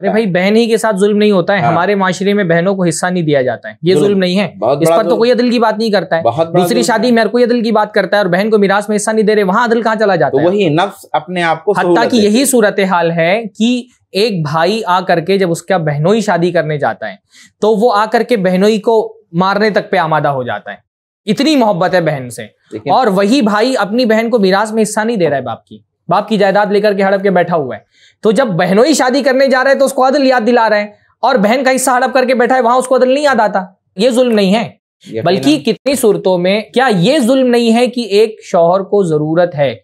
अरे भाई, बहन ही के साथ जुल्म नहीं होता है। हाँ। हमारे माशरे में बहनों को हिस्सा नहीं दिया जाता है, ये जुल्म नहीं है। इस पर तो कोई अदल की बात नहीं करता है। दूसरी शादी में कोई अदल की बात करता है और बहन को मिरास में हिस्सा नहीं दे रहे, वहां अदल कहाँ चला जाता है? वही नफ्स अपने आप को, हत्ता कि यही सूरत हाल है कि एक भाई आ करके जब उसका बहनोई शादी करने जाता है तो वो आ करके बहनोई को मारने तक पे आमादा हो जाता है। इतनी मोहब्बत है बहन से, और वही भाई अपनी बहन को मिरास में हिस्सा नहीं दे रहा है। बाप की जायदाद लेकर के हड़प के बैठा हुआ है। तो जब बहनोई शादी करने जा रहा है तो उसको अदल याद दिला रहे हैं, और बहन का हिस्सा हड़प करके बैठा है, वहां उसको अदल नहीं याद आता। ये जुल्म नहीं है। बल्कि कितनी सूरतों में, क्या ये जुल्म नहीं है कि एक शौहर को जरूरत है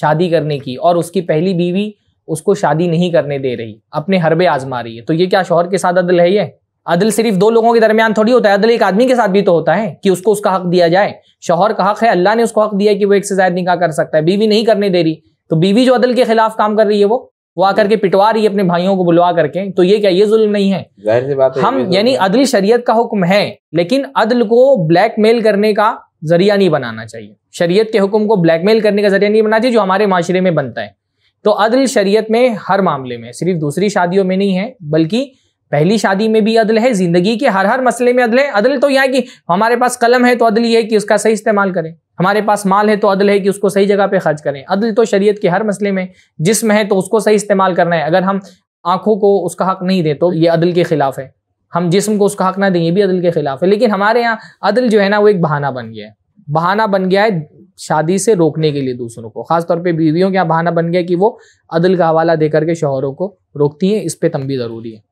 शादी करने की और उसकी पहली बीवी उसको शादी नहीं करने दे रही, अपने हरबे आजमा रही है, तो ये क्या शौहर के साथ अदल है? ये अदल सिर्फ दो लोगों के दरमियान थोड़ी होता है, अदल एक आदमी के साथ भी तो होता है कि उसको उसका हक दिया जाए। शौहर का हक है, अल्लाह ने उसको हक दिया कि वो एक से ज्यादा निकाह कर सकता है, बीवी नहीं करने दे रही, तो बीवी जो अदल के खिलाफ काम कर रही है वो आकर के पिटवा रही है अपने भाइयों को बुलवा करके, तो ये क्या, ये जुल्म नहीं है? जाहिर सी बात है, हम यानी अदल शरीयत का हुक्म है, लेकिन अदल को ब्लैकमेल करने का जरिया नहीं बनाना चाहिए। शरीयत के हुक्म को ब्लैकमेल करने का जरिया नहीं बनाना चाहिए, जो हमारे माशरे में बनता है। तो अदल शरीयत में हर मामले में, सिर्फ दूसरी शादियों में नहीं है, बल्कि पहली शादी में भी अदल है, जिंदगी के हर मसले में अदल है। अदल तो यहाँ की, हमारे पास कलम है तो अदल ये है कि उसका सही इस्तेमाल करें, हमारे पास माल है तो अदल है कि उसको सही जगह पे खर्च करें। अदल तो शरीयत के हर मसले में, जिस्म है तो उसको सही इस्तेमाल करना है। अगर हम आंखों को उसका हक नहीं दें तो ये अदल के खिलाफ है, हम जिस्म को उसका हक ना दें ये भी अदल के खिलाफ है। लेकिन हमारे यहाँ अदल जो है ना, वो एक बहाना बन गया है, शादी से रोकने के लिए दूसरों को, खासतौर पर बीवियों के यहाँ बहाना बन गया कि वो अदल का हवाला दे करके शौहरों को रोकती है। इस पर तंबी जरूरी है।